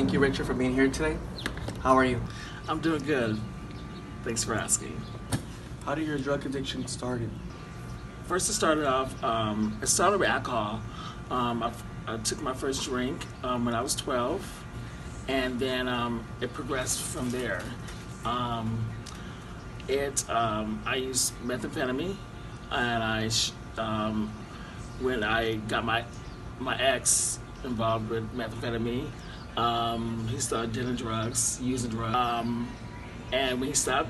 Thank you, Richard, for being here today. How are you? I'm doing good. Thanks for asking. How did your drug addiction start? First, it started off, it started with alcohol. I took my first drink when I was 12, and then it progressed from there. I used methamphetamine, and when I got my ex involved with methamphetamine, he started dealing drugs, using drugs, and when he stopped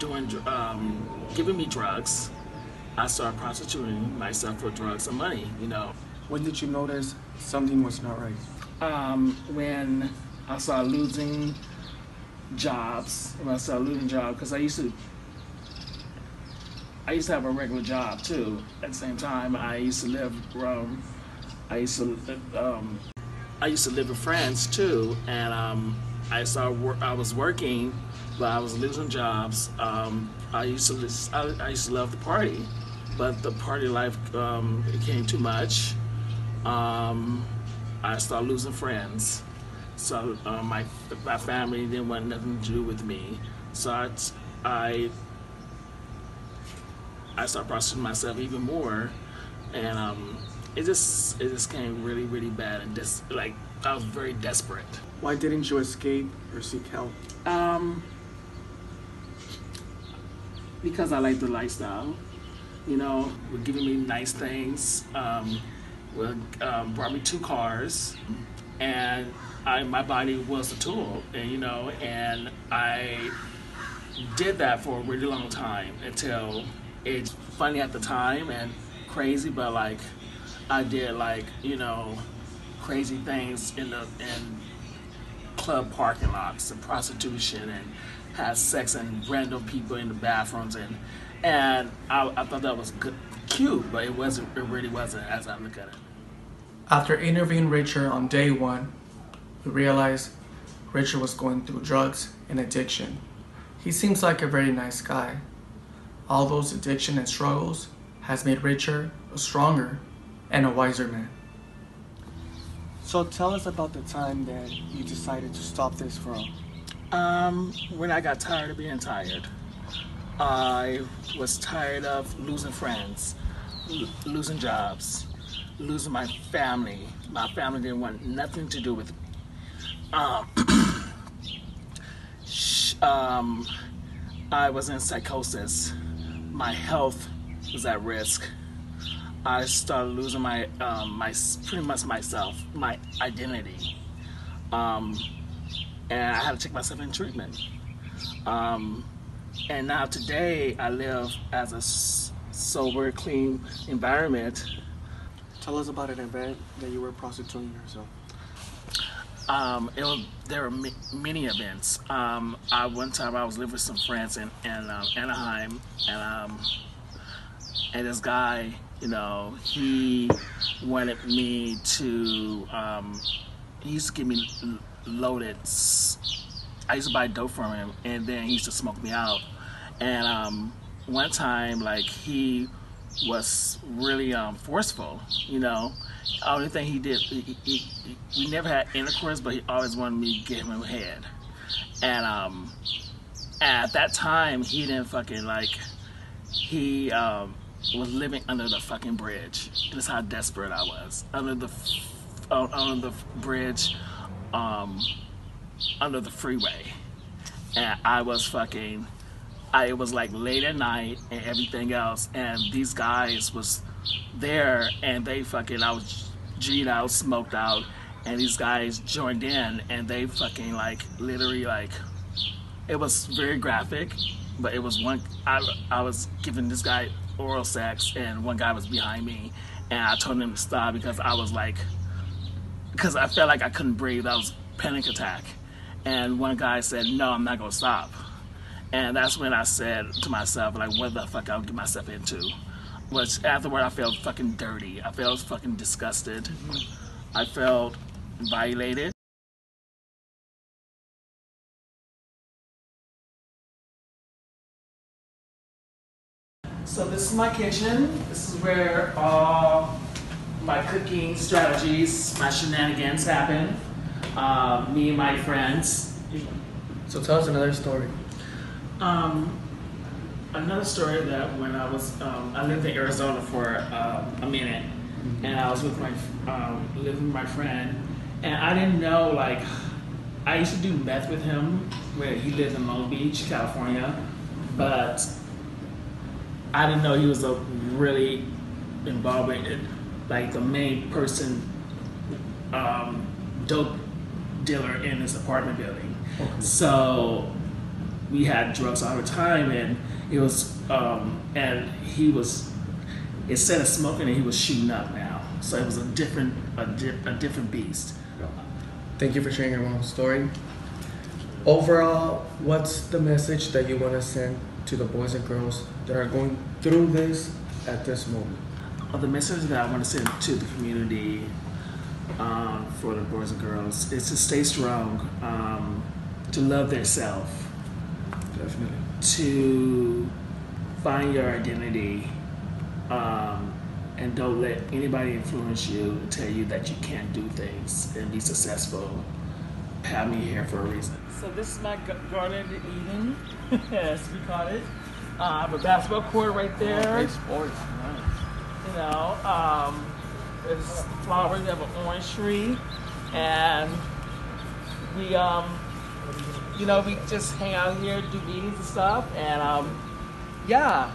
doing, giving me drugs, I started prostituting myself for drugs and money, you know. When did you notice something was not right? When I started losing jobs, because I used to have a regular job too. At the same time, I used to live with friends too, and I was working, but I was losing jobs. I used to love the party, but the party life became too much. I started losing friends, so my family didn't want nothing to do with me. So I started prostituting myself even more, and it just came really, really bad, and like I was very desperate. Why didn't you escape or seek help? Because I liked the lifestyle, you know. Were giving me nice things. Brought me 2 cars, and my body was a tool, and, you know. And I did that for a really long time until it's funny at the time and crazy, but like I did, like, you know, crazy things in club parking lots and prostitution, and had sex and random people in the bathrooms, and I thought that was good, cute, but it wasn't. It really wasn't, as I look at it. After interviewing Richard on day 1, we realized Richard was going through drugs and addiction. He seems like a very nice guy. All those addiction and struggles has made Richard a stronger and a wiser man. So tell us about the time that you decided to stop this for all. When I got tired of being tired. I was tired of losing friends, losing jobs, losing my family. My family didn't want nothing to do with me. I was in psychosis. My health was at risk. I started losing my pretty much myself, my identity, and I had to take myself in treatment. And now today, I live as a sober, clean environment. Tell us about an event that you were prostituting yourself. There were many events. One time I was living with some friends in Anaheim, and this guy, you know, he wanted me to. He used to give me loaded. I used to buy dope from him, and then he used to smoke me out. And one time, like, he was really forceful, you know. Only thing he did, we never had intercourse, but he always wanted me to get him in the head. And at that time, he didn't fucking, like, he was living under the fucking bridge. That's how desperate I was. Under the bridge, under the freeway, and it was like late at night and everything else, and these guys was there, and they fucking, I was G'd out, smoked out, and these guys joined in, and they fucking, like, literally, like, it was very graphic, but it was I was giving this guy oral sex, and one guy was behind me, and I told him to stop because I felt like I couldn't breathe. I was panic attack. And one guy said, "No, I'm not gonna stop." And that's when I said to myself, like, what the fuck I'll get myself into? Which afterward, I felt fucking dirty. I felt fucking disgusted. I felt violated. So this is my kitchen. This is where all my cooking strategies, my shenanigans happen. me and my friends. So tell us another story. Another story that when I was, I lived in Arizona for a minute, mm-hmm. and I was with my, living with my friend, and I didn't know, like, I used to do meth with him, where he lived in Long Beach, California, but I didn't know he was a really involved in, like, the main person, dope dealer in this apartment building. Okay. So we had drugs all the time, and it was, and he was, instead of smoking, and he was shooting up now. So it was a different beast. Thank you for sharing your own story. Overall, what's the message that you want to send to the boys and girls that are going through this at this moment? Well, the message that I want to send to the community, for the boys and girls, is to stay strong, to love themselves, definitely, to find your identity, and don't let anybody influence you and tell you that you can't do things and be successful. Have me here for a reason. So this is my garden of Eden, as we call it. I have a basketball court right there. Oh, great sports, nice. You know, there's flowers, we have an orange tree, and we, you know, we just hang out here, do meetings and stuff, and yeah.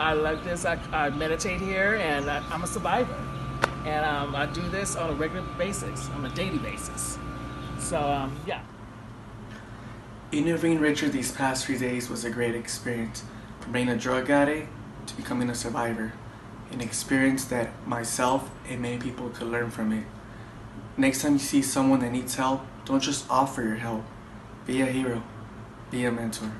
I like this. I meditate here, and I'm a survivor, and I do this on a regular basis, on a daily basis. So yeah. Interviewing Richard these past few days was a great experience, from being a drug addict to becoming a survivor, an experience that myself and many people could learn from it. Next time you see someone that needs help, don't just offer your help. Be a hero, be a mentor.